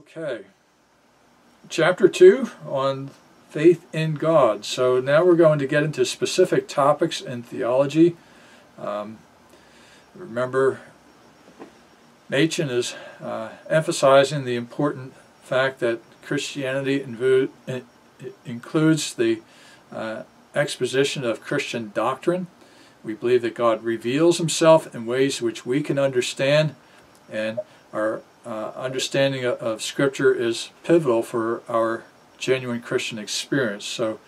Okay, chapter 2 on faith in God. So now we're going to get into specific topics in theology. Remember, Machen is emphasizing the important fact that Christianity includes the exposition of Christian doctrine. We believe that God reveals himself in ways which we can understand, and our understanding of Scripture is pivotal for our genuine Christian experience. So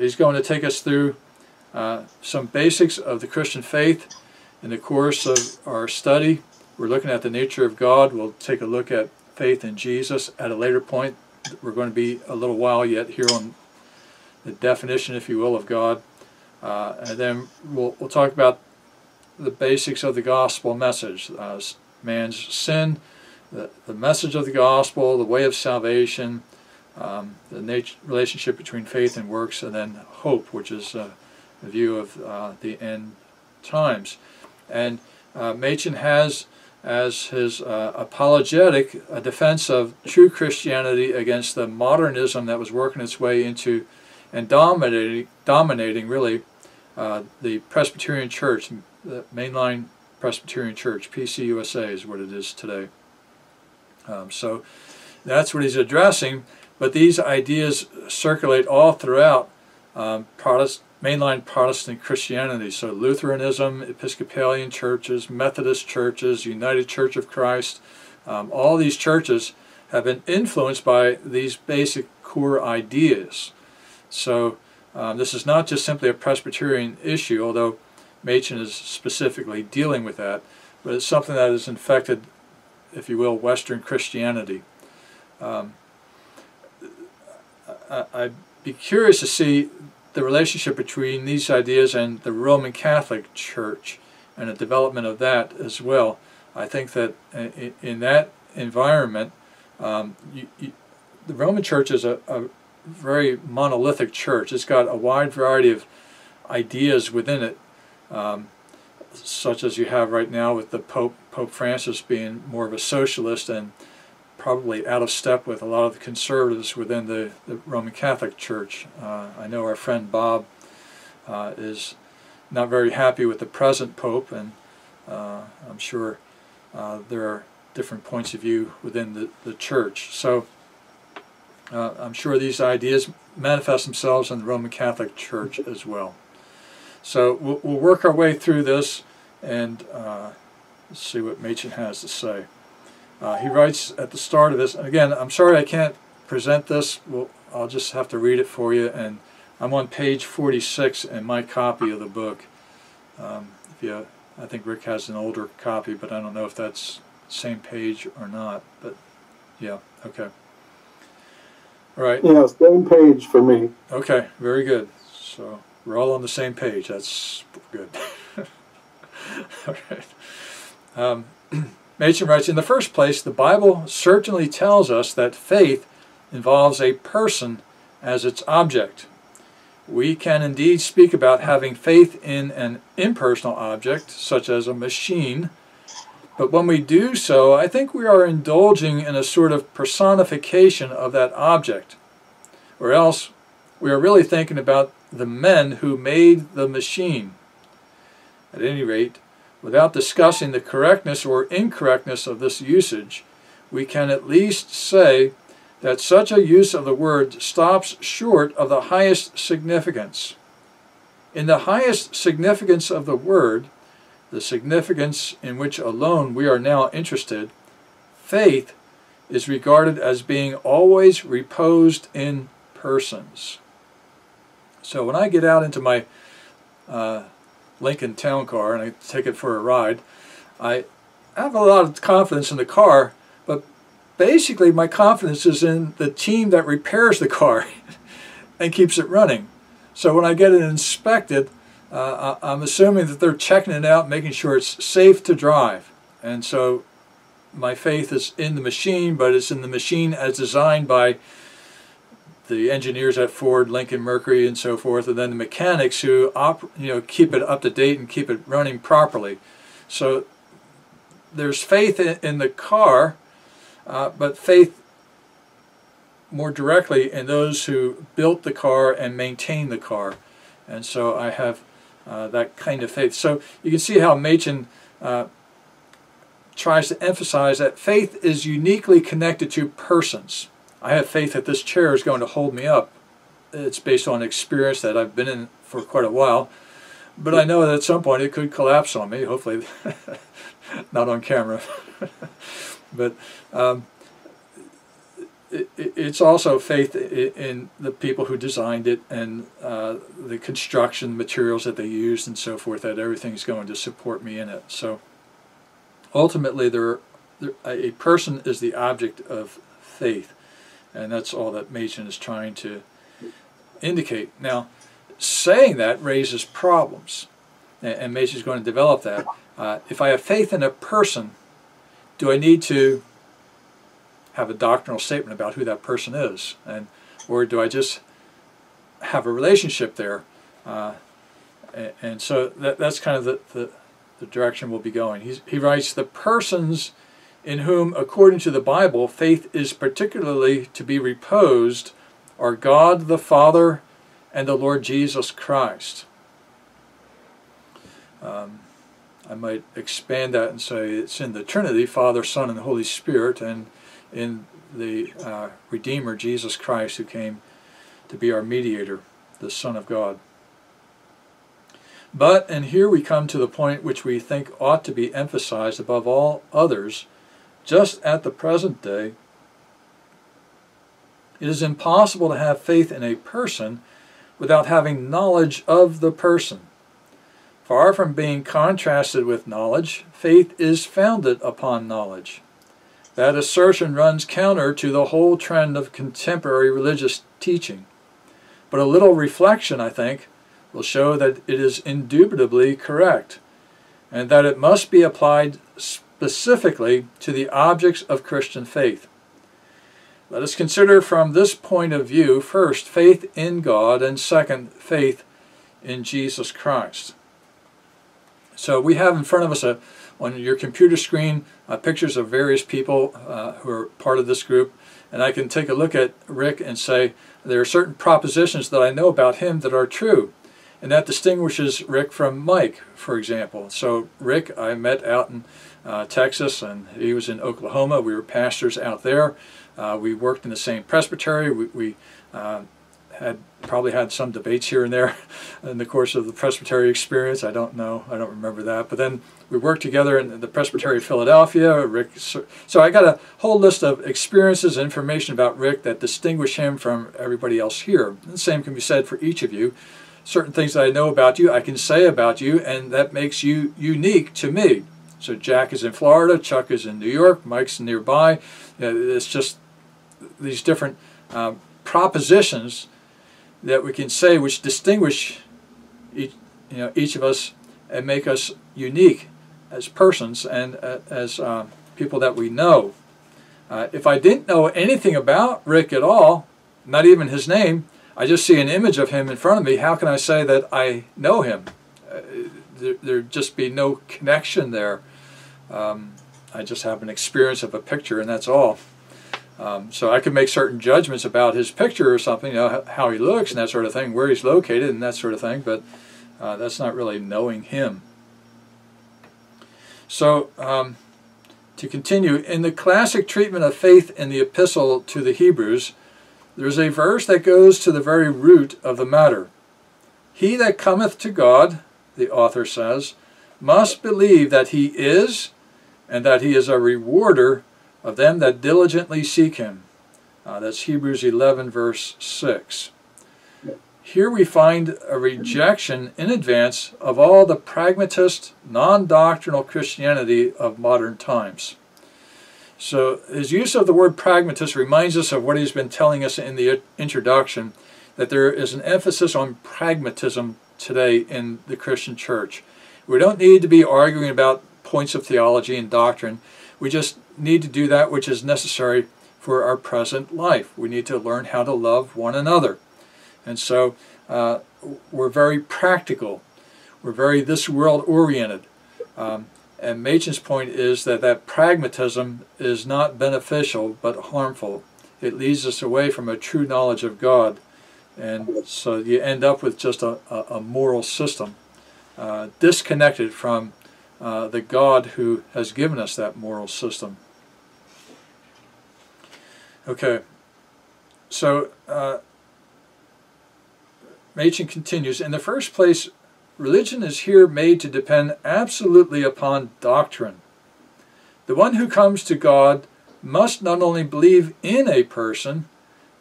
he's going to take us through some basics of the Christian faith. In the course of our study, we're looking at the nature of God. We'll take a look at faith in Jesus at a later point. We're going to be a little while yet here on the definition, if you will, of God. And then we'll talk about the basics of the gospel message, man's sin, the message of the gospel, the way of salvation, the relationship between faith and works, and then hope, which is the view of the end times. And Machen has as his apologetic a defense of true Christianity against the modernism that was working its way into and dominating really the Presbyterian Church, the mainline Presbyterian Church. PCUSA is what it is today. So that's what he's addressing, but these ideas circulate all throughout mainline Protestant Christianity. So Lutheranism, Episcopalian churches, Methodist churches, United Church of Christ, all these churches have been influenced by these basic core ideas. So this is not just simply a Presbyterian issue, although Machen is specifically dealing with that, but it's something that has infected, if you will, Western Christianity. I'd be curious to see the relationship between these ideas and the Roman Catholic Church and the development of that as well. I think that in that environment, the Roman Church is a very monolithic church. It's got a wide variety of ideas within it, such as you have right now with the Pope Francis being more of a socialist and probably out of step with a lot of the conservatives within the Roman Catholic Church. I know our friend Bob is not very happy with the present Pope, and I'm sure there are different points of view within the church. So I'm sure these ideas manifest themselves in the Roman Catholic Church as well. So we'll work our way through this and see what Machen has to say. He writes at the start of this, and again, I'm sorry I can't present this. I'll just have to read it for you, and I'm on page 46 in my copy of the book. I think Rick has an older copy, but I don't know if that's the same page or not. But yeah, okay. All right. Yeah, same page for me. Okay, very good. So we're all on the same page. That's good. All right. Machen writes, in the first place, the Bible certainly tells us that faith involves a person as its object. We can indeed speak about having faith in an impersonal object, such as a machine, but when we do so, I think we are indulging in a sort of personification of that object, or else we are really thinking about the men who made the machine. At any rate, without discussing the correctness or incorrectness of this usage, we can at least say that such a use of the word stops short of the highest significance. In the highest significance of the word, the significance in which alone we are now interested, faith is regarded as being always reposed in persons. So when I get out into my Lincoln town car and I take it for a ride, I have a lot of confidence in the car, but basically my confidence is in the team that repairs the car and keeps it running. So when I get it inspected, I'm assuming that they're checking it out, making sure it's safe to drive. And so my faith is in the machine, but it's in the machine as designed by the engineers at Ford, Lincoln, Mercury, and so forth, and then the mechanics who keep it up to date and keep it running properly. So there's faith in the car, but faith more directly in those who built the car and maintained the car. And so I have that kind of faith. So you can see how Machen tries to emphasize that faith is uniquely connected to persons. I have faith that this chair is going to hold me up. It's based on experience that I've been in for quite a while. But I know that at some point it could collapse on me, hopefully not on camera. But it's also faith in the people who designed it and the construction materials that they used and so forth, that everything's going to support me in it. So ultimately, a person is the object of faith, and that's all that Machen is trying to indicate. Now, saying that raises problems, and Machen is going to develop that. If I have faith in a person, do I need to have a doctrinal statement about who that person is, or do I just have a relationship there? And so that's kind of the direction we'll be going. He writes, the persons in whom, according to the Bible, faith is particularly to be reposed are God the Father and the Lord Jesus Christ. I might expand that and say it's in the Trinity, Father, Son, and Holy Spirit, and in the Redeemer, Jesus Christ, who came to be our mediator, the Son of God. But, and here we come to the point which we think ought to be emphasized above all others, just at the present day, it is impossible to have faith in a person without having knowledge of the person. Far from being contrasted with knowledge, faith is founded upon knowledge. That assertion runs counter to the whole trend of contemporary religious teaching. But a little reflection, I think, will show that it is indubitably correct, and that it must be applied specifically to the objects of Christian faith. Let us consider from this point of view, first, faith in God, and second, faith in Jesus Christ. So we have in front of us on your computer screen, pictures of various people who are part of this group. And I can take a look at Rick and say, there are certain propositions that I know about him that are true. And that distinguishes Rick from Mike, for example. So Rick, I met out in Texas, and he was in Oklahoma. We were pastors out there. We worked in the same presbytery. We had probably had some debates here and there in the course of the presbytery experience. I don't know. I don't remember that. But then we worked together in the Presbytery of Philadelphia. So I got a whole list of experiences and information about Rick that distinguish him from everybody else here. And the same can be said for each of you. Certain things that I know about you, I can say about you, and that makes you unique to me. So Jack is in Florida, Chuck is in New York, Mike's nearby. You know, it's just these different propositions that we can say, which distinguish each of us and make us unique as persons and as people that we know. If I didn't know anything about Rick at all, not even his name, I just see an image of him in front of me, how can I say that I know him? There'd just be no connection there. I just have an experience of a picture, and that's all. So I could make certain judgments about his picture or something, you know, how he looks and that sort of thing, where he's located and that sort of thing, but that's not really knowing him. So to continue, in the classic treatment of faith in the Epistle to the Hebrews, there's a verse that goes to the very root of the matter. He that cometh to God, the author says, must believe that he is, and that he is a rewarder of them that diligently seek him. That's Hebrews 11, verse 6. Here we find a rejection in advance of all the pragmatist, non-doctrinal Christianity of modern times. So his use of the word pragmatist reminds us of what he's been telling us in the introduction, that there is an emphasis on pragmatism today in the Christian church. We don't need to be arguing about points of theology and doctrine. We just need to do that which is necessary for our present life. We need to learn how to love one another. And so we're very practical. We're very this world oriented. And Machen's point is that pragmatism is not beneficial but harmful. it leads us away from a true knowledge of God, and so you end up with just a moral system disconnected from the God who has given us that moral system. Okay, so Machen continues, in the first place, religion is here made to depend absolutely upon doctrine. The one who comes to God must not only believe in a person,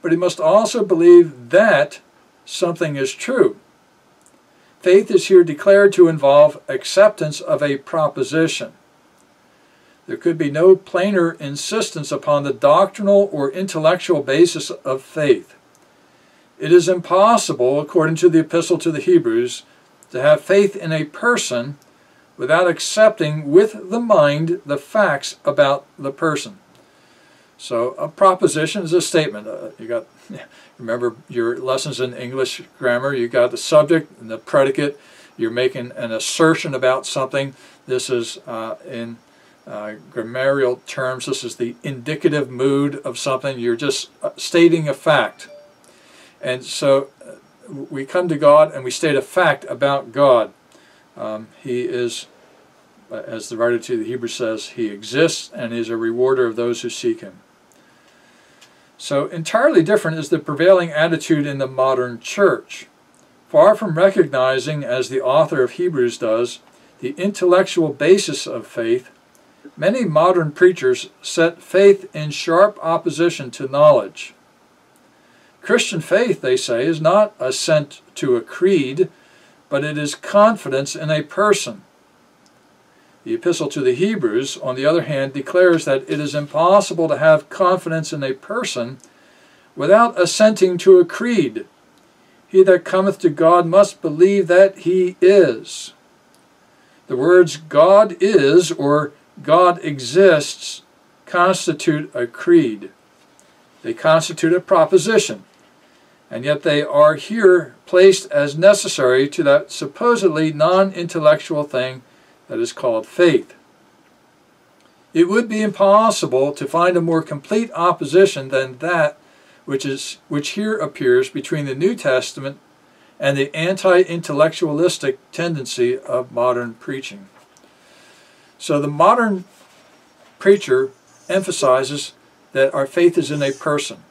but he must also believe that something is true. Faith is here declared to involve acceptance of a proposition. There could be no plainer insistence upon the doctrinal or intellectual basis of faith. It is impossible, according to the Epistle to the Hebrews, to have faith in a person without accepting with the mind the facts about the person. So a proposition is a statement. You got, remember your lessons in English grammar, you got the subject and the predicate. You're making an assertion about something. This is in grammarial terms, this is the indicative mood of something. You're just stating a fact. And so we come to God and we state a fact about God. He is, as the writer to the Hebrews says, he exists and is a rewarder of those who seek him. So entirely different is the prevailing attitude in the modern church. Far from recognizing, as the author of Hebrews does, the intellectual basis of faith, many modern preachers set faith in sharp opposition to knowledge. Christian faith, they say, is not assent to a creed, but it is confidence in a person. The Epistle to the Hebrews, on the other hand, declares that it is impossible to have confidence in a person without assenting to a creed. He that cometh to God must believe that he is. The words God is or God exists constitute a creed. They constitute a proposition, and yet they are here placed as necessary to that supposedly non-intellectual thing that is called faith. It would be impossible to find a more complete opposition than that which here appears between the New Testament and the anti-intellectualistic tendency of modern preaching. So the modern preacher emphasizes that our faith is in a person,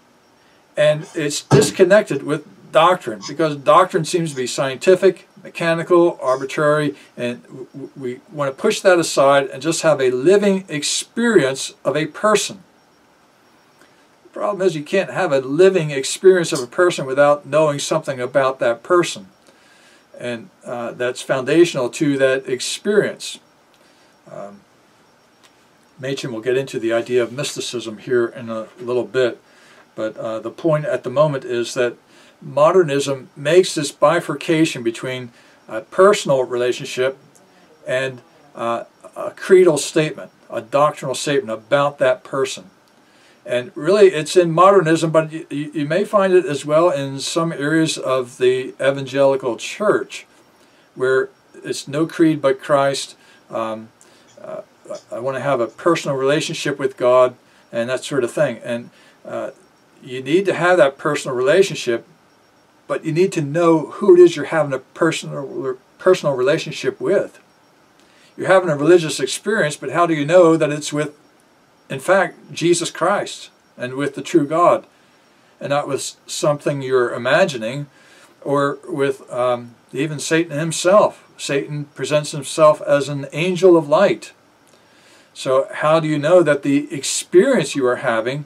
and it's disconnected with doctrine, because doctrine seems to be scientific, mechanical, arbitrary, and we want to push that aside and just have a living experience of a person. The problem is you can't have a living experience of a person without knowing something about that person, and that's foundational to that experience. Machen will get into the idea of mysticism here in a little bit, but the point at the moment is that modernism makes this bifurcation between a personal relationship and a creedal statement, a doctrinal statement about that person. And really it's in modernism, but you may find it as well in some areas of the evangelical church, where it's no creed but Christ. I want to have a personal relationship with God and that sort of thing. And you need to have that personal relationship, but you need to know who it is you're having a personal relationship with. You're having a religious experience, but how do you know that it's with, in fact, Jesus Christ and with the true God, and not with something you're imagining, or with even Satan himself. Satan presents himself as an angel of light. So how do you know that the experience you are having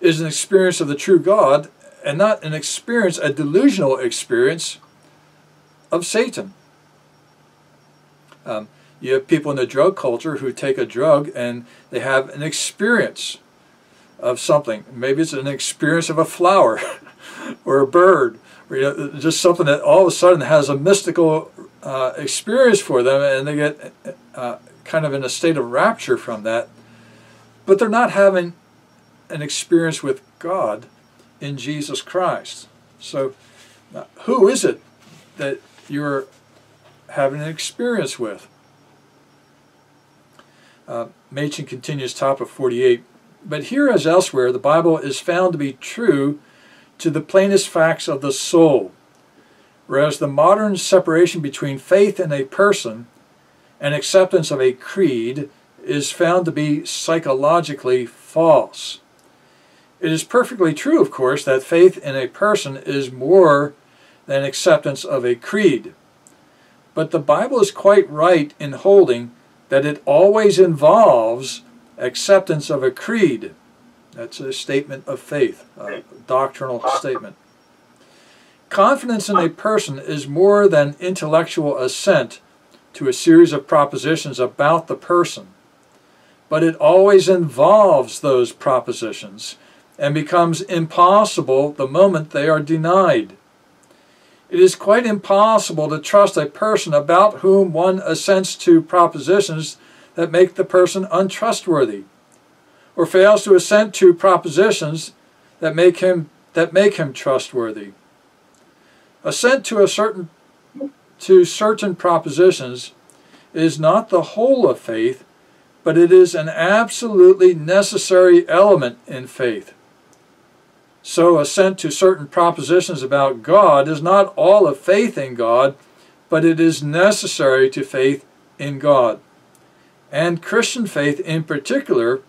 is an experience of the true God and not an experience, a delusional experience of Satan? You have people in the drug culture who take a drug and they have an experience of something. Maybe it's an experience of a flower or a bird, or, you know, just something that all of a sudden has a mystical experience for them, and they get kind of in a state of rapture from that, but they're not having an experience with God in Jesus Christ. So who is it that you're having an experience with? Machen continues, top of 48, But here as elsewhere, the Bible is found to be true to the plainest facts of the soul, whereas the modern separation between faith in a person and acceptance of a creed is found to be psychologically false. It is perfectly true, of course, that faith in a person is more than acceptance of a creed. But the Bible is quite right in holding that it always involves acceptance of a creed. That's a statement of faith, a doctrinal statement. Confidence in a person is more than intellectual assent to a series of propositions about the person, but it always involves those propositions and becomes impossible the moment they are denied. It is quite impossible to trust a person about whom one assents to propositions that make the person untrustworthy, or fails to assent to propositions that make him trustworthy. Assent to certain propositions is not the whole of faith, but it is an absolutely necessary element in faith. So assent to certain propositions about God is not all of faith in God, but it is necessary to faith in God. And Christian faith in particular,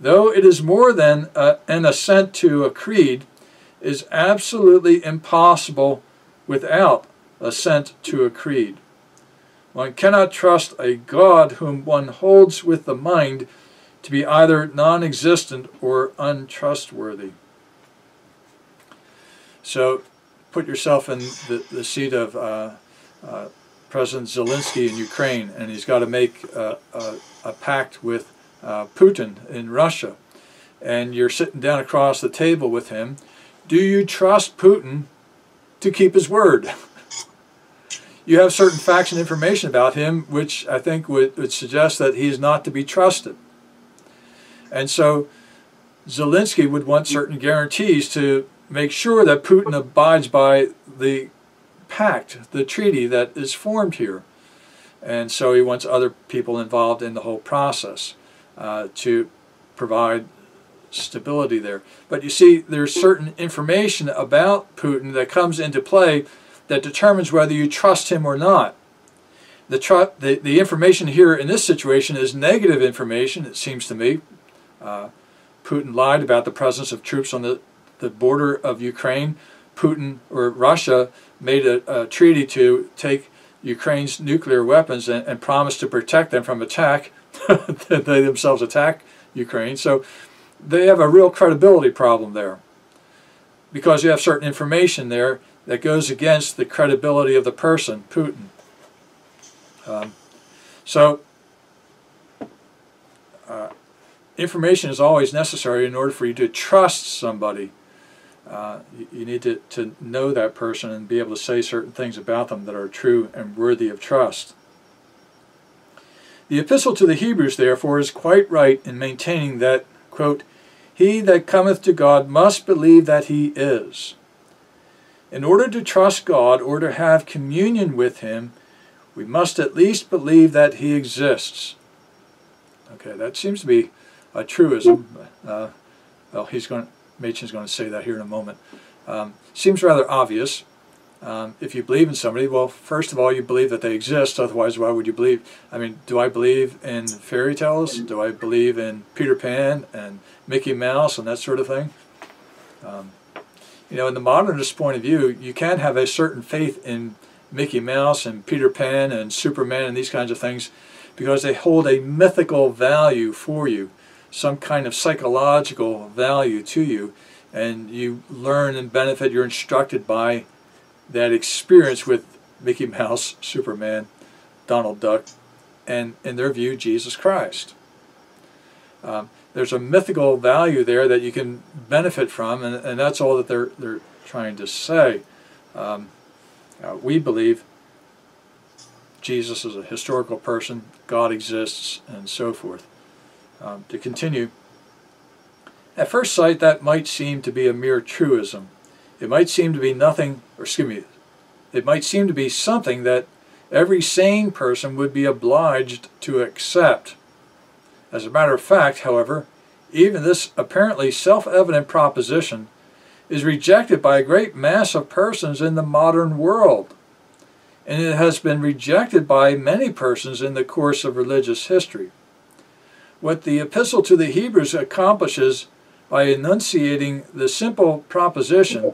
though it is more than an assent to a creed, is absolutely impossible without assent to a creed. One cannot trust a God whom one holds with the mind to be either non-existent or untrustworthy. So put yourself in the seat of President Zelensky in Ukraine, and he's got to make a pact with Putin in Russia, and you're sitting down across the table with him. Do you trust Putin to keep his word? You have certain facts and information about him which I think would suggest that he is not to be trusted. And so Zelensky would want certain guarantees to make sure that Putin abides by the pact, the treaty that is formed here. And so he wants other people involved in the whole process to provide stability there. But you see, there's certain information about Putin that comes into play that determines whether you trust him or not. The information here in this situation is negative information, it seems to me. Putin lied about the presence of troops on the border of Ukraine. Putin, or Russia, made a treaty to take Ukraine's nuclear weapons and promised to protect them from attack. They themselves attack Ukraine. So they have a real credibility problem there, because you have certain information there that goes against the credibility of the person, Putin. Information is always necessary in order for you to trust somebody. You need to know that person and be able to say certain things about them that are true and worthy of trust. The epistle to the Hebrews, therefore, is quite right in maintaining that, quote, "He that cometh to God must believe that he is." In order to trust God or to have communion with him, we must at least believe that he exists. Okay, that seems to be a truism. Well, Machen's going to say that here in a moment. Seems rather obvious. If you believe in somebody, well, first of all, you believe that they exist. Otherwise, why would you believe? I mean, do I believe in fairy tales? Do I believe in Peter Pan and Mickey Mouse and that sort of thing? You know, in the modernist point of view, you can have a certain faith in Mickey Mouse and Peter Pan and Superman and these kinds of things because they hold a mythical value for you, some kind of psychological value to you, and you learn and benefit, you're instructed by that experience with Mickey Mouse, Superman, Donald Duck, and in their view, Jesus Christ. There's a mythical value there that you can benefit from, and that's all that they're trying to say. We believe Jesus is a historical person, God exists, and so forth. To continue, at first sight, that might seem to be a mere truism. It might seem to be nothing, or excuse me, it might seem to be something that every sane person would be obliged to accept. As a matter of fact, however, even this apparently self-evident proposition is rejected by a great mass of persons in the modern world, and it has been rejected by many persons in the course of religious history. What the Epistle to the Hebrews accomplishes by enunciating the simple proposition,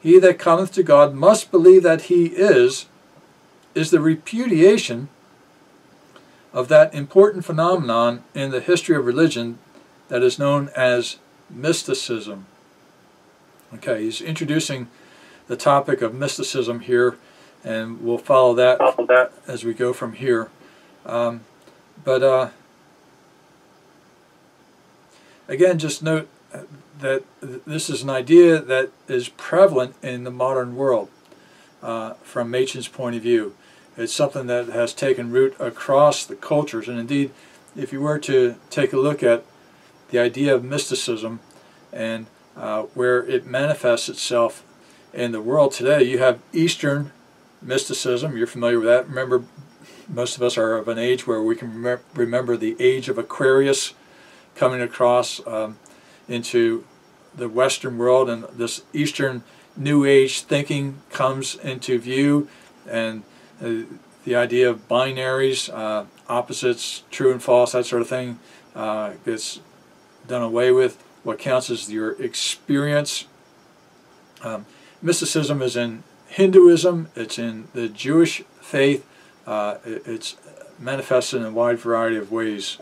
"He that cometh to God must believe that he is the repudiation of that important phenomenon in the history of religion that is known as mysticism. Okay, he's introducing the topic of mysticism here, and we'll follow that as we go from here. Again, just note that this is an idea that is prevalent in the modern world from Machen's point of view. It's something that has taken root across the cultures, and indeed, if you were to take a look at the idea of mysticism and where it manifests itself in the world today, you have Eastern mysticism. You're familiar with that. Remember, most of us are of an age where we can remember the age of Aquarius coming across into the Western world, and this Eastern New Age thinking comes into view, and the idea of binaries, opposites, true and false, that sort of thing gets done away with. What counts is your experience. Mysticism is in Hinduism, it's in the Jewish faith, it's manifested in a wide variety of ways.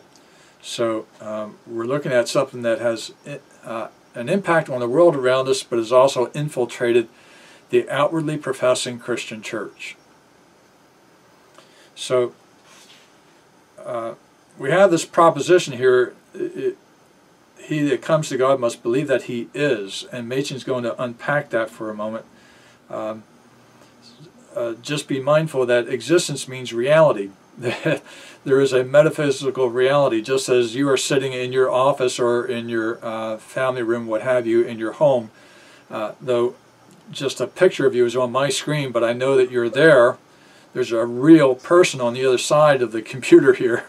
So we're looking at something that has an impact on the world around us, but has also infiltrated the outwardly professing Christian church. So we have this proposition here, he that comes to God must believe that he is, and Machen's going to unpack that for a moment. Just be mindful that existence means reality. There is a metaphysical reality, just as you are sitting in your office or in your family room, what have you, in your home. Though just a picture of you is on my screen, but I know that you're there. There's a real person on the other side of the computer here.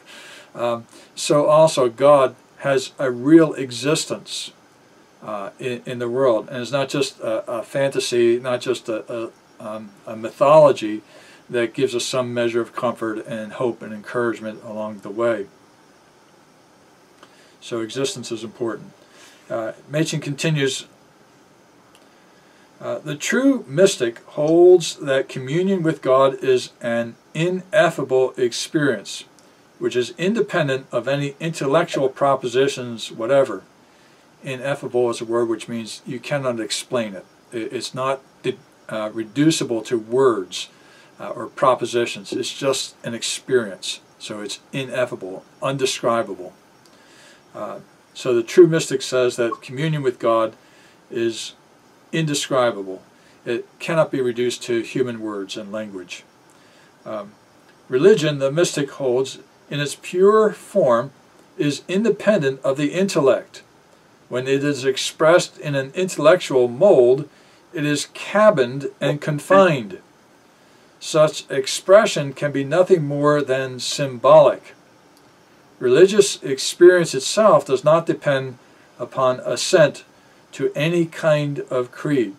So also God has a real existence in the world, and it's not just a fantasy, not just a mythology that gives us some measure of comfort and hope and encouragement along the way. So existence is important. Machen continues, the true mystic holds that communion with God is an ineffable experience, which is independent of any intellectual propositions whatever. Ineffable is a word which means you cannot explain it. It's not reducible to words or propositions. It's just an experience. So it's ineffable, undescribable. So the true mystic says that communion with God is indescribable. It cannot be reduced to human words and language. Religion, the mystic holds, in its pure form is independent of the intellect. When it is expressed in an intellectual mold, it is cabined and confined. Such expression can be nothing more than symbolic. Religious experience itself does not depend upon assent to any kind of creed.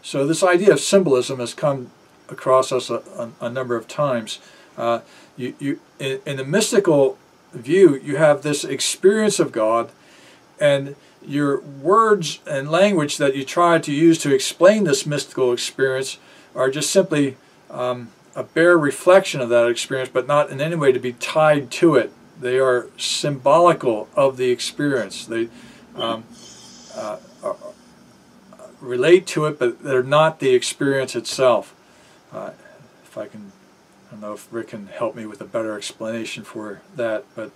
So this idea of symbolism has come across us a number of times. In the mystical view, you have this experience of God, and your words and language that you try to use to explain this mystical experience are just simply a bare reflection of that experience, but not in any way to be tied to it. They are symbolical of the experience. They relate to it, but they're not the experience itself. If I can, I don't know if Rick can help me with a better explanation for that, but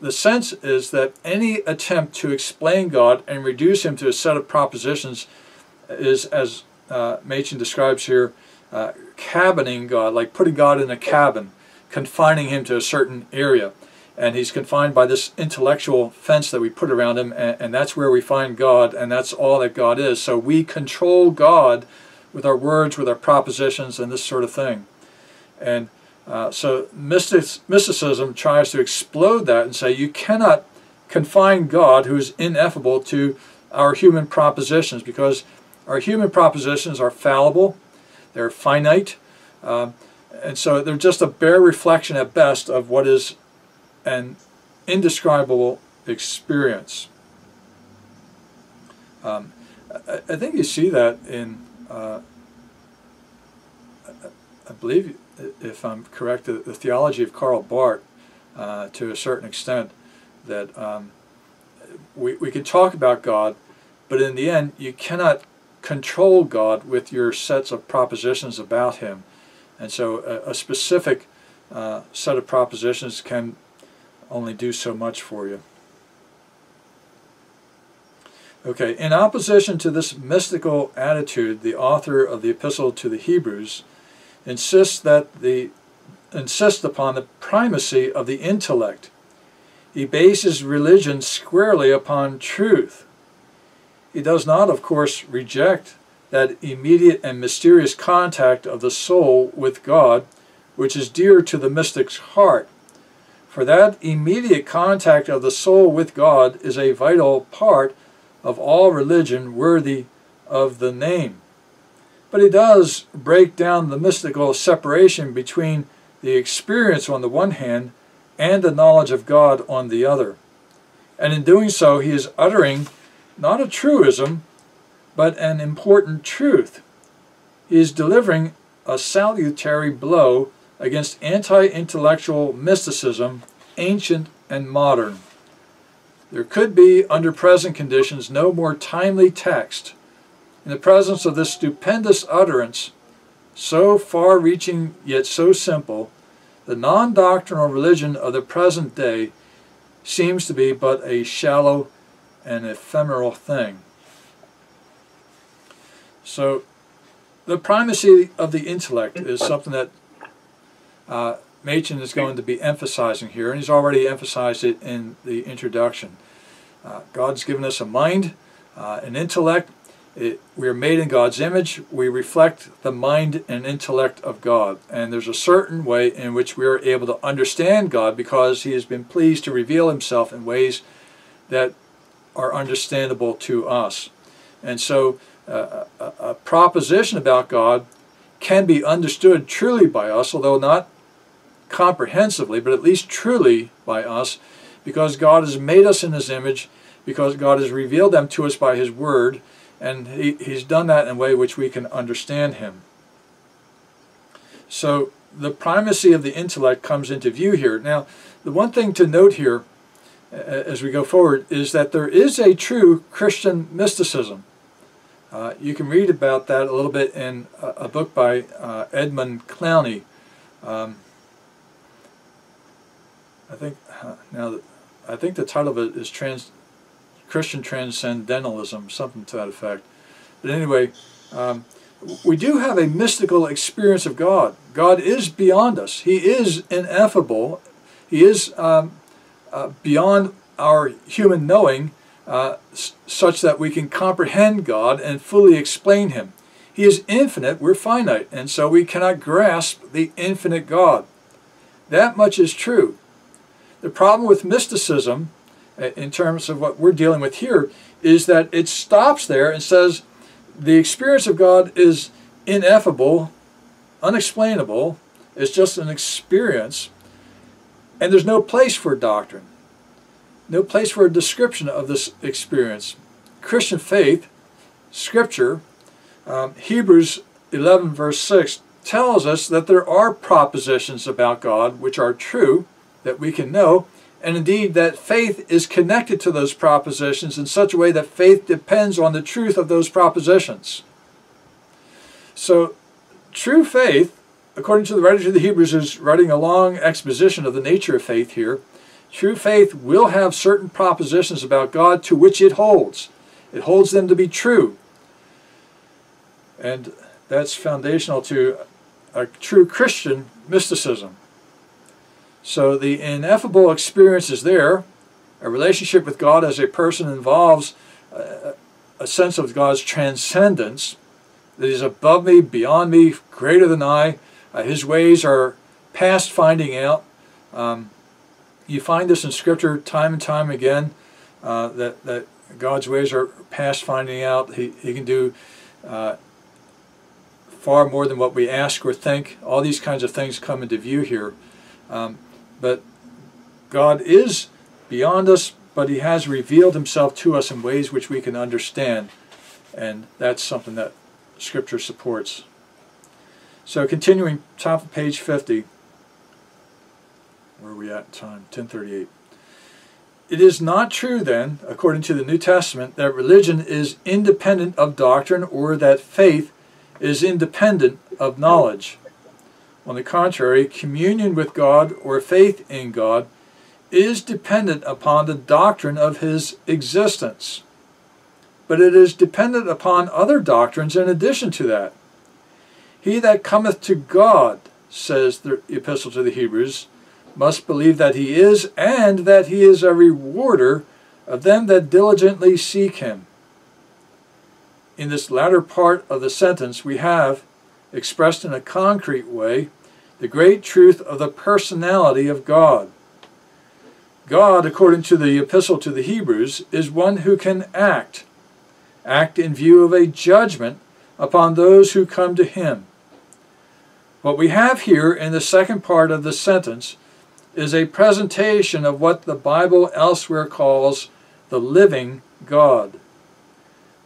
the sense is that any attempt to explain God and reduce him to a set of propositions is, as Machen describes here, cabining God, like putting God in a cabin, confining him to a certain area. And he's confined by this intellectual fence that we put around him, and that's where we find God, and that's all that God is. So we control God with our words, with our propositions, and this sort of thing. And So mysticism tries to explode that and say you cannot confine God, who is ineffable, to our human propositions, because our human propositions are fallible, they're finite, and so they're just a bare reflection at best of what is an indescribable experience. I think you see that in, I believe, if I'm correct, the theology of Karl Barth, to a certain extent, that we can talk about God, but in the end you cannot control God with your sets of propositions about him. And so a specific set of propositions can only do so much for you. Okay, in opposition to this mystical attitude, the author of the Epistle to the Hebrews insists upon the primacy of the intellect. He bases religion squarely upon truth. He does not, of course, reject that immediate and mysterious contact of the soul with God, which is dear to the mystic's heart. For that immediate contact of the soul with God is a vital part of all religion worthy of the name. But he does break down the mystical separation between the experience on the one hand and the knowledge of God on the other. And in doing so, he is uttering not a truism, but an important truth. He is delivering a salutary blow against anti-intellectual mysticism, ancient and modern. There could be, under present conditions, no more timely text. In the presence of this stupendous utterance, so far-reaching yet so simple, the non-doctrinal religion of the present day seems to be but a shallow and ephemeral thing. So, the primacy of the intellect is something that Machen is going to be emphasizing here, and he's already emphasized it in the introduction. God's given us a mind, an intellect. We are made in God's image. We reflect the mind and intellect of God. And there's a certain way in which we are able to understand God, because he has been pleased to reveal himself in ways that are understandable to us. And so a proposition about God can be understood truly by us, although not comprehensively, but at least truly by us, because God has made us in his image, because God has revealed them to us by his word, and he's done that in a way which we can understand him. So the primacy of the intellect comes into view here. Now, the one thing to note here as we go forward is that there is a true Christian mysticism. You can read about that a little bit in a book by Edmund Clowney. I think the title of it is Christian Transcendentalism, something to that effect. But anyway, we do have a mystical experience of God. God is beyond us. He is ineffable. He is beyond our human knowing, such that we can comprehend God and fully explain him. He is infinite, we're finite, and so we cannot grasp the infinite God. That much is true. The problem with mysticism, in terms of what we're dealing with here, is that it stops there and says the experience of God is ineffable, unexplainable, it's just an experience, and there's no place for doctrine, no place for a description of this experience. Christian faith, Scripture, Hebrews 11 verse 6 tells us that there are propositions about God which are true, that we can know, and indeed that faith is connected to those propositions in such a way that faith depends on the truth of those propositions. So true faith, according to the writer to the Hebrews, who's writing a long exposition of the nature of faith here, true faith will have certain propositions about God to which it holds. It holds them to be true. And that's foundational to a true Christian mysticism. So the ineffable experience is there. A relationship with God as a person involves a sense of God's transcendence, that he's above me, beyond me, greater than I. His ways are past finding out. You find this in Scripture time and time again, that God's ways are past finding out. He can do far more than what we ask or think. All these kinds of things come into view here. But God is beyond us, but He has revealed Himself to us in ways which we can understand. And that's something that Scripture supports. So continuing, top of page 50. Where are we at in time? 10:38. It is not true then, according to the New Testament, that religion is independent of doctrine or that faith is independent of knowledge. On the contrary, communion with God or faith in God is dependent upon the doctrine of His existence. But it is dependent upon other doctrines in addition to that. He that cometh to God, says the Epistle to the Hebrews, must believe that He is, and that He is a rewarder of them that diligently seek Him. In this latter part of the sentence, we have expressed in a concrete way the great truth of the personality of God. God, according to the Epistle to the Hebrews, is one who can act in view of a judgment upon those who come to Him. What we have here in the second part of the sentence is a presentation of what the Bible elsewhere calls the living God.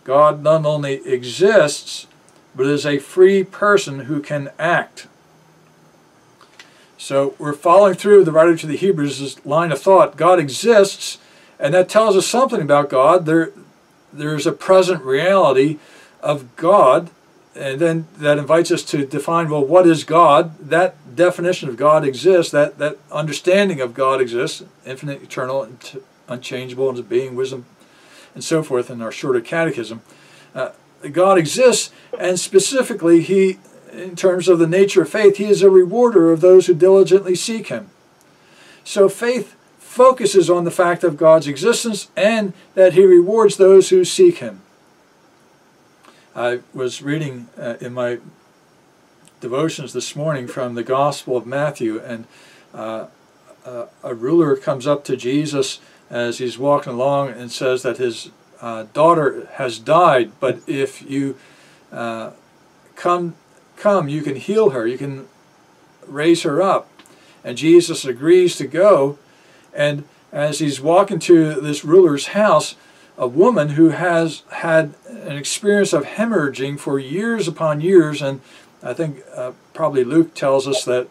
God not only exists, but is a free person who can act. So we're following through the writer to the Hebrews' line of thought. God exists, and that tells us something about God. There's a present reality of God, and then that invites us to define, well, what is God? That definition of God exists, that understanding of God exists, infinite, eternal, unchangeable, and being, wisdom, and so forth in our shorter catechism. God exists, and specifically, He, in terms of the nature of faith, He is a rewarder of those who diligently seek Him. So faith focuses on the fact of God's existence and that He rewards those who seek Him. I was reading in my devotions this morning from the Gospel of Matthew, and a ruler comes up to Jesus as He's walking along and says that his daughter has died, but if you come, you can heal her, you can raise her up. And Jesus agrees to go, and as He's walking to this ruler's house, a woman who has had an experience of hemorrhaging for years upon years, and I think probably Luke tells us that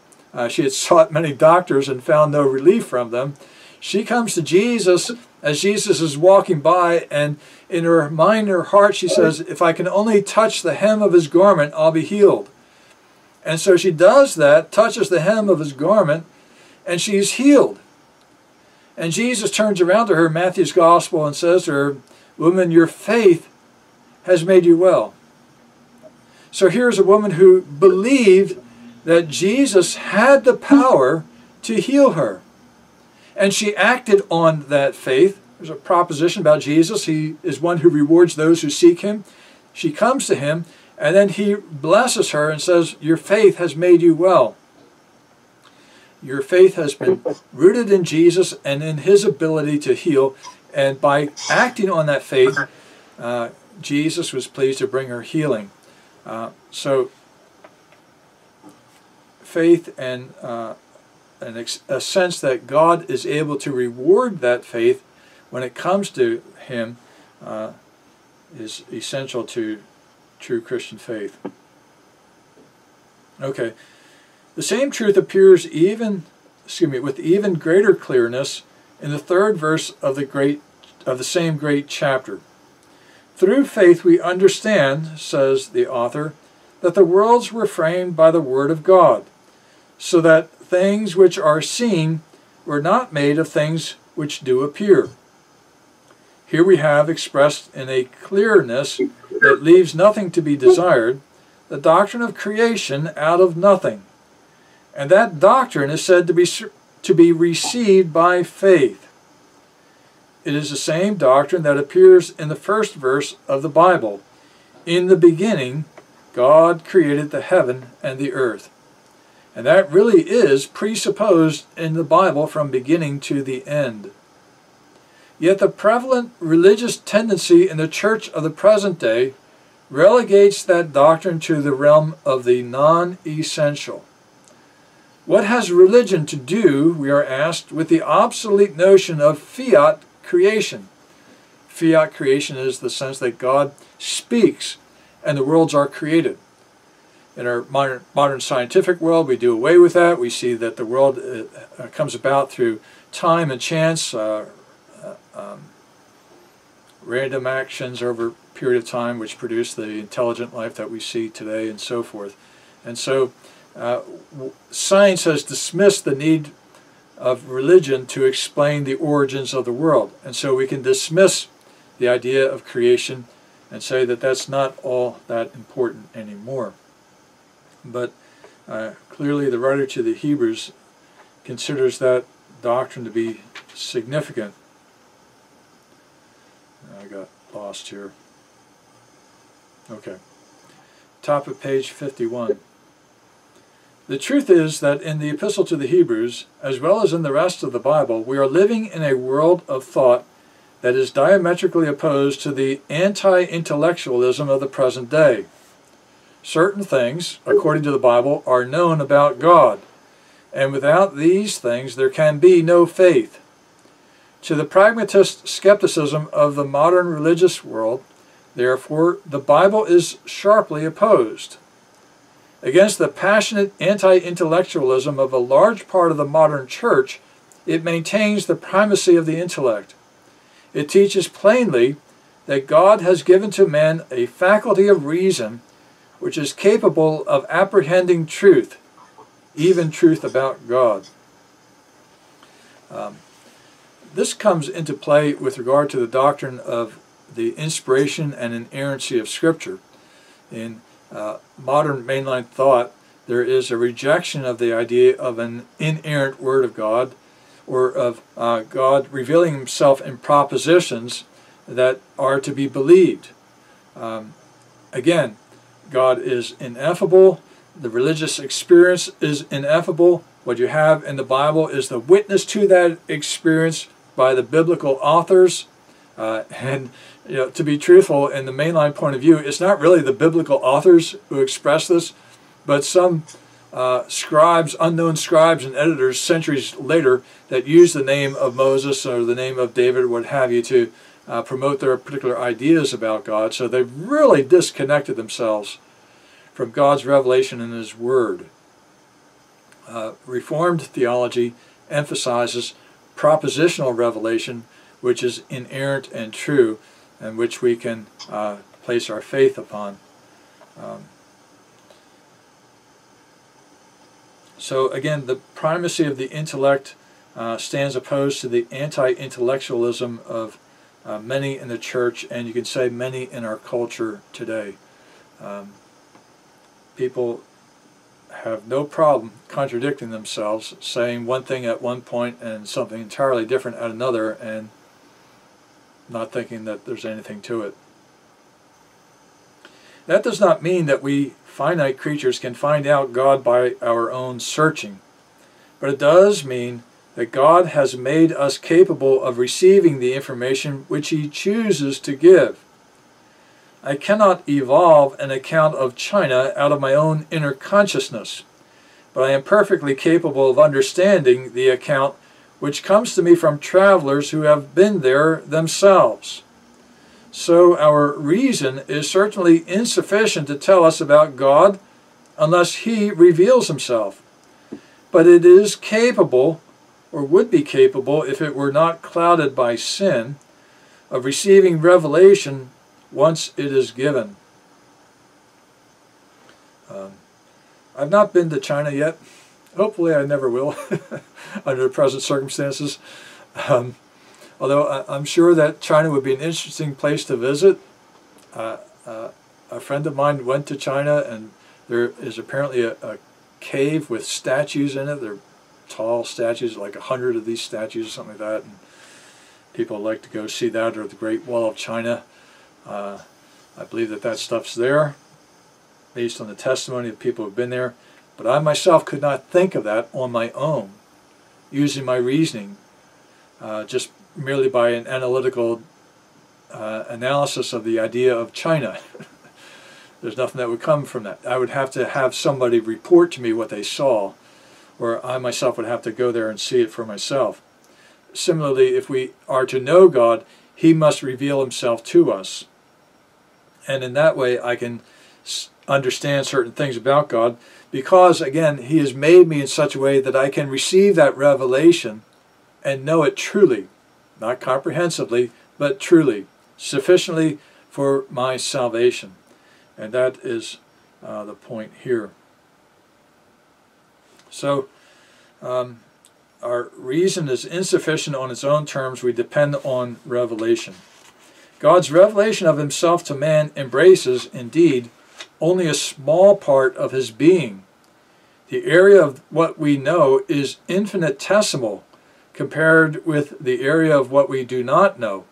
she had sought many doctors and found no relief from them. She comes to Jesus as Jesus is walking by, and in her mind, her heart, she says, if I can only touch the hem of His garment, I'll be healed. And so she does that, touches the hem of His garment, and she's healed. And Jesus turns around to her, Matthew's Gospel, and says to her, woman, your faith has made you well. So here's a woman who believed that Jesus had the power to heal her. And she acted on that faith. There's a proposition about Jesus. He is one who rewards those who seek Him. She comes to Him, and then He blesses her and says, your faith has made you well. Your faith has been rooted in Jesus and in His ability to heal. And by acting on that faith, Jesus was pleased to bring her healing. So faith and a sense that God is able to reward that faith when it comes to Him is essential to true Christian faith. Okay. The same truth appears with even greater clearness in the third verse of the same great chapter. Through faith we understand, says the author, that the worlds were framed by the word of God, so that things which are seen were not made of things which do appear. Here we have expressed in a clearness that leaves nothing to be desired, the doctrine of creation out of nothing. And that doctrine is said to be received by faith. It is the same doctrine that appears in the first verse of the Bible. In the beginning, God created the heaven and the earth. And that really is presupposed in the Bible from beginning to the end. Yet the prevalent religious tendency in the church of the present day relegates that doctrine to the realm of the non-essential. What has religion to do, we are asked, with the obsolete notion of fiat creation? Fiat creation is the sense that God speaks and the worlds are created. In our modern scientific world, we do away with that. We see that the world comes about through time and chance, random actions over a period of time which produce the intelligent life that we see today and so forth. And so science has dismissed the need of religion to explain the origins of the world. And so we can dismiss the idea of creation and say that that's not all that important anymore. But clearly the writer to the Hebrews considers that doctrine to be significant. I got lost here. Okay. Top of page 51. The truth is that in the Epistle to the Hebrews, as well as in the rest of the Bible, we are living in a world of thought that is diametrically opposed to the anti-intellectualism of the present day. Certain things, according to the Bible, are known about God, and without these things there can be no faith. To the pragmatist skepticism of the modern religious world, therefore, the Bible is sharply opposed. Against the passionate anti-intellectualism of a large part of the modern church, it maintains the primacy of the intellect. It teaches plainly that God has given to man a faculty of reason which is capable of apprehending truth, even truth about God. This comes into play with regard to the doctrine of the inspiration and inerrancy of Scripture. In modern mainline thought, there is a rejection of the idea of an inerrant Word of God, or of God revealing Himself in propositions that are to be believed. Again, God is ineffable. The religious experience is ineffable. What you have in the Bible is the witness to that experience by the biblical authors. And you know, to be truthful, in the mainline point of view, it's not really the biblical authors who express this, but some scribes, unknown scribes and editors centuries later that use the name of Moses or the name of David or what have you to promote their particular ideas about God. So they've really disconnected themselves from God's revelation in His Word. Reformed theology emphasizes propositional revelation, which is inerrant and true, and which we can place our faith upon. So again, the primacy of the intellect stands opposed to the anti-intellectualism of many in the church, and you can say many in our culture today. People have no problem contradicting themselves, saying one thing at one point and something entirely different at another, and not thinking that there's anything to it. That does not mean that we finite creatures can find out God by our own searching, but it does mean that God has made us capable of receiving the information which He chooses to give. I cannot evolve an account of China out of my own inner consciousness, but I am perfectly capable of understanding the account which comes to me from travelers who have been there themselves. So our reason is certainly insufficient to tell us about God unless He reveals Himself, but it is capable, or would be capable if it were not clouded by sin, of receiving revelation once it is given. I've not been to China yet. Hopefully I never will under the present circumstances. Although I'm sure that China would be an interesting place to visit. A friend of mine went to China, and there is apparently a cave with statues in it. They're tall statues, like 100 of these statues or something like that, and people like to go see that, or the Great Wall of China. I believe that that stuff's there based on the testimony of people who've been there. But I myself could not think of that on my own, using my reasoning, just merely by an analytical analysis of the idea of China. There's nothing that would come from that. I would have to have somebody report to me what they saw, or I myself would have to go there and see it for myself. Similarly, if we are to know God, He must reveal Himself to us. And in that way, I can understand certain things about God, because, again, He has made me in such a way that I can receive that revelation and know it truly, not comprehensively, but truly, sufficiently for my salvation. And that is the point here. So, our reason is insufficient on its own terms. We depend on revelation. God's revelation of Himself to man embraces, indeed, only a small part of His being. The area of what we know is infinitesimal compared with the area of what we do not know.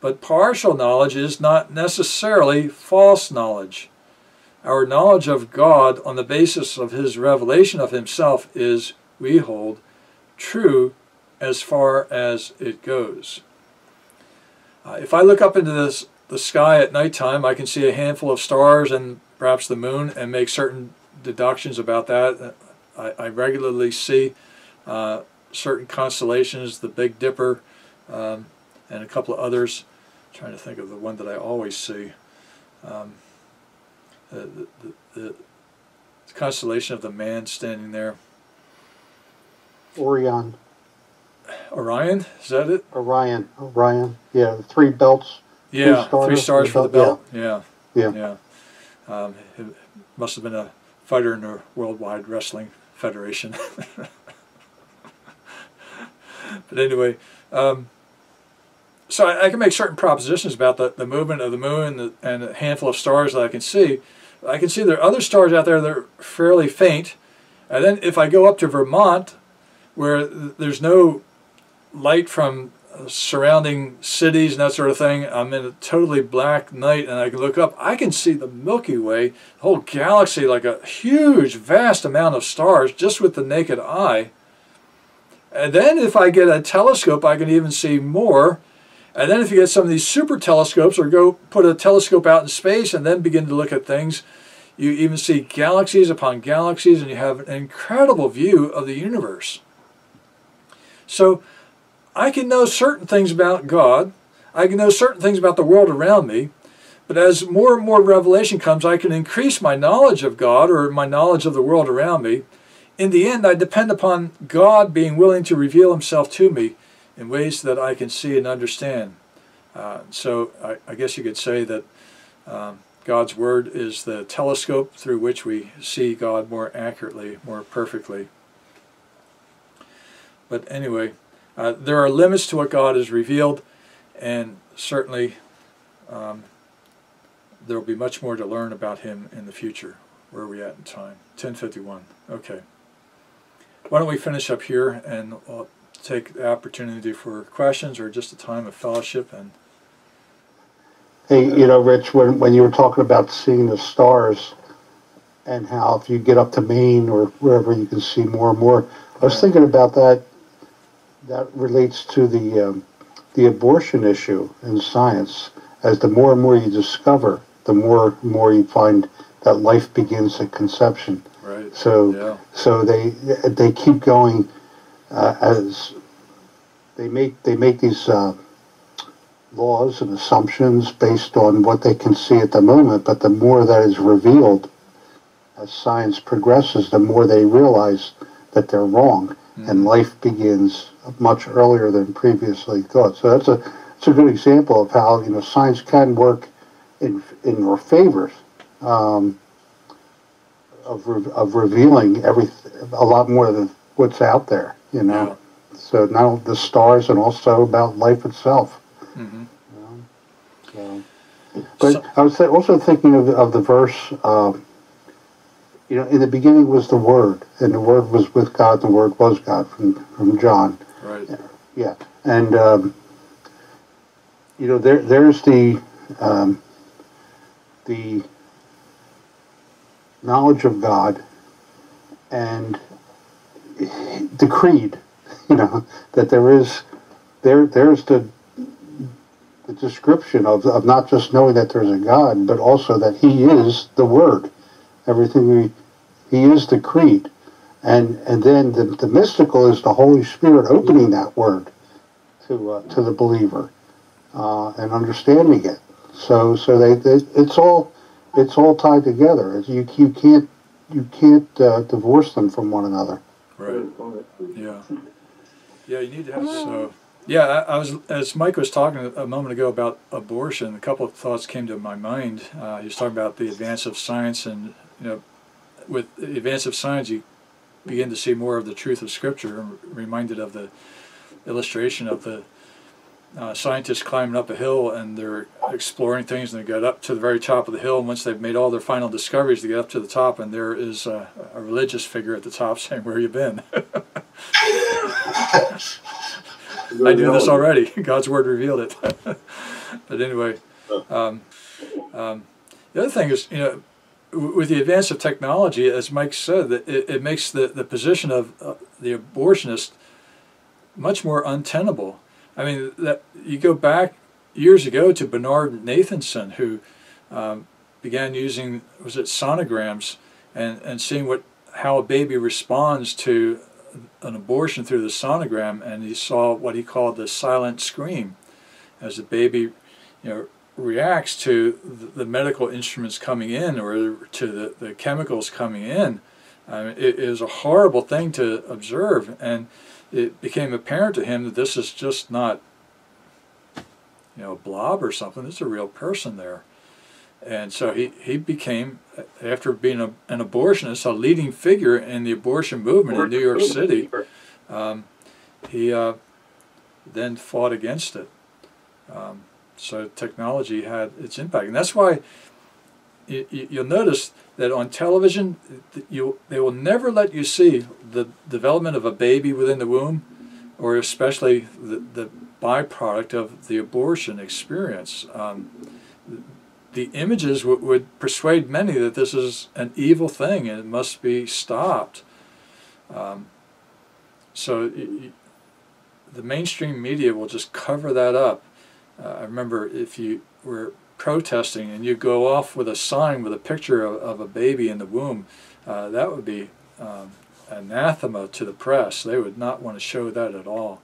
But partial knowledge is not necessarily false knowledge. Our knowledge of God on the basis of His revelation of Himself is, we hold, true as far as it goes. If I look up into the sky at nighttime, I can see a handful of stars and perhaps the moon and make certain deductions about that. I regularly see certain constellations, the Big Dipper, and a couple of others. I'm trying to think of the one that I always see. The constellation of the man standing there. Orion. Orion? Is that it? Orion. Orion. Yeah, the three belts. Yeah, three stars for the belt. Yeah. Yeah. It must have been a fighter in the World Wide Wrestling Federation. But anyway, so I can make certain propositions about the movement of the moon and a handful of stars that I can see. I can see there are other stars out there that are fairly faint. And then if I go up to Vermont, where there's no light from surrounding cities and that sort of thing, I'm in a totally black night and I can look up, I can see the Milky Way, the whole galaxy, like a huge, vast amount of stars just with the naked eye. And then if I get a telescope, I can even see more. And then if you get some of these super telescopes, or go put a telescope out in space and then begin to look at things, you even see galaxies upon galaxies, and you have an incredible view of the universe. So I can know certain things about God, I can know certain things about the world around me, but as more and more revelation comes, I can increase my knowledge of God or my knowledge of the world around me. In the end, I depend upon God being willing to reveal Himself to me in ways that I can see and understand. So I guess you could say that God's Word is the telescope through which we see God more accurately, more perfectly. But anyway, there are limits to what God has revealed, and certainly there will be much more to learn about Him in the future. Where are we at in time? 10:51. Okay. Why don't we finish up here, and I'll take the opportunity for questions or just a time of fellowship. And hey, you know, Rich, when you were talking about seeing the stars and how if you get up to Maine or wherever you can see more and more, I was thinking about that. That relates to the abortion issue in science. As the more and more you discover, the more and more you find that life begins at conception. Right. So, yeah. So they keep going as they make these laws and assumptions based on what they can see at the moment. But the more that is revealed as science progresses, the more they realize that they're wrong, and life begins much earlier than previously thought. So that's a good example of how, you know, science can work in your favor of revealing a lot more than what's out there. You know, yeah. So now the stars, and also about life itself. Mm-hmm. You know? So, but so, I was also thinking of the verse. You know, in the beginning was the Word, and the Word was with God, the Word was God, from John. Right. Yeah. And, you know, there's the knowledge of God and the creed, you know, that there's the description of not just knowing that there's a God, but also that He is the Word. He is the creed. And then the mystical is the Holy Spirit opening that Word to the believer and understanding it. So it's all tied together. You can't divorce them from one another. Right. Yeah. Yeah. You need to have so. Yeah, I was, as Mike was talking a moment ago about abortion, a couple of thoughts came to my mind. He was talking about the advance of science, and you know, with the advance of science, you begin to see more of the truth of Scripture. I'm reminded of the illustration of the scientists climbing up a hill, and they're exploring things, and they got up to the very top of the hill, and once they've made all their final discoveries, they get up to the top, and there is a religious figure at the top saying, "Where you been?" I knew this already. God's Word revealed it. But anyway, the other thing is, you know, with the advance of technology, as Mike said, it makes the position of the abortionist much more untenable. I mean, that you go back years ago to Bernard Nathanson, who began using, was it sonograms, and seeing how a baby responds to an abortion through the sonogram, and he saw what he called the silent scream, as the baby, you know, reacts to the medical instruments coming in, or to the chemicals coming in. It is a horrible thing to observe, and it became apparent to him that this is just not, you know, a blob or something. It's a real person there. And so he became, after being an abortionist, a leading figure in the abortion movement in New York City. He then fought against it. So technology had its impact. And that's why you'll notice that on television, they will never let you see the development of a baby within the womb, or especially the byproduct of the abortion experience. The images would persuade many that this is an evil thing and it must be stopped. So the mainstream media will just cover that up. I remember if you were protesting and you go off with a sign with a picture of a baby in the womb, that would be anathema to the press. They would not want to show that at all.